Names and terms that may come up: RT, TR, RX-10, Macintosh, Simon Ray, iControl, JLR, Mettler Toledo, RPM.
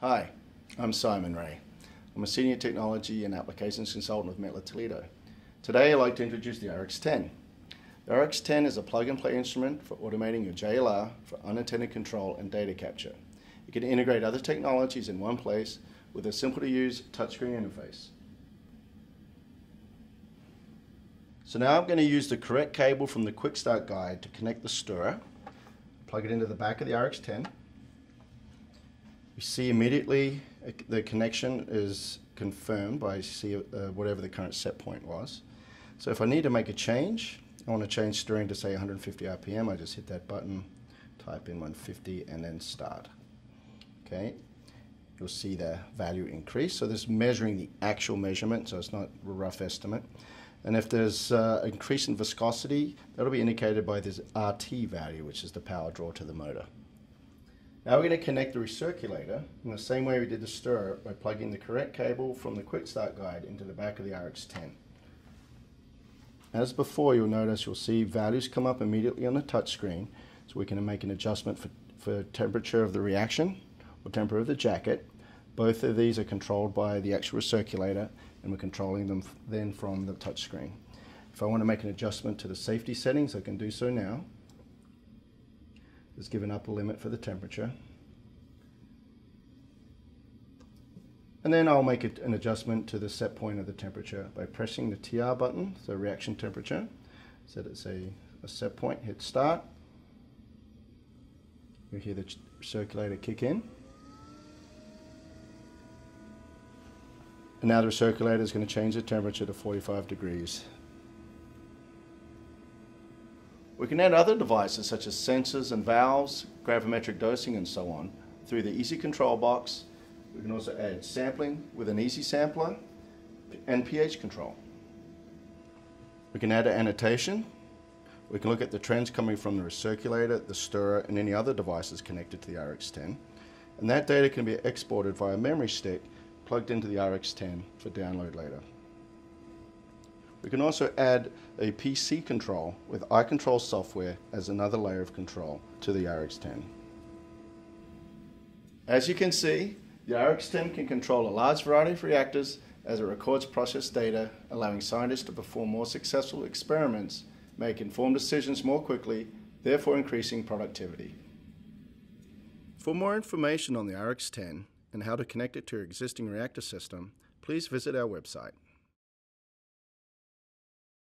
Hi, I'm Simon Ray. I'm a Senior Technology and Applications Consultant with Mettler Toledo. Today I'd like to introduce the RX-10. The RX-10 is a plug-and-play instrument for automating your JLR for unintended control and data capture. It can integrate other technologies in one place with a simple-to-use touchscreen interface. So now I'm going to use the correct cable from the Quick Start guide to connect the stirrer, plug it into the back of the RX-10. You see immediately the connection is confirmed by whatever the current set point was. So if I need to make a change, I want to change steering to say 150 RPM, I just hit that button, type in 150 and then start. Okay, you'll see the value increase. So this is measuring the actual measurement, so it's not a rough estimate. And if there's increase in viscosity, that'll be indicated by this RT value, which is the power draw to the motor. Now we're going to connect the recirculator in the same way we did the stirrer by plugging the correct cable from the Quick Start guide into the back of the RX-10. As before, you'll see values come up immediately on the touchscreen, so we can make an adjustment for temperature of the reaction or temperature of the jacket. Both of these are controlled by the actual recirculator, and we're controlling them then from the touchscreen. If I want to make an adjustment to the safety settings, I can do so now. It's given up a limit for the temperature. And then I'll make an adjustment to the set point of the temperature by pressing the TR button, so reaction temperature. Set it, say, a set point, hit start. You hear the circulator kick in. And now the circulator is going to change the temperature to 45 degrees. We can add other devices such as sensors and valves, gravimetric dosing and so on through the easy control box. We can also add sampling with an easy sampler and pH control. We can add an annotation. We can look at the trends coming from the recirculator, the stirrer and any other devices connected to the RX-10. And that data can be exported via a memory stick plugged into the RX-10 for download later. We can also add a PC control with iControl software as another layer of control to the RX-10. As you can see, the RX-10 can control a large variety of reactors as it records process data, allowing scientists to perform more successful experiments, make informed decisions more quickly, therefore increasing productivity. For more information on the RX-10 and how to connect it to your existing reactor system, please visit our website.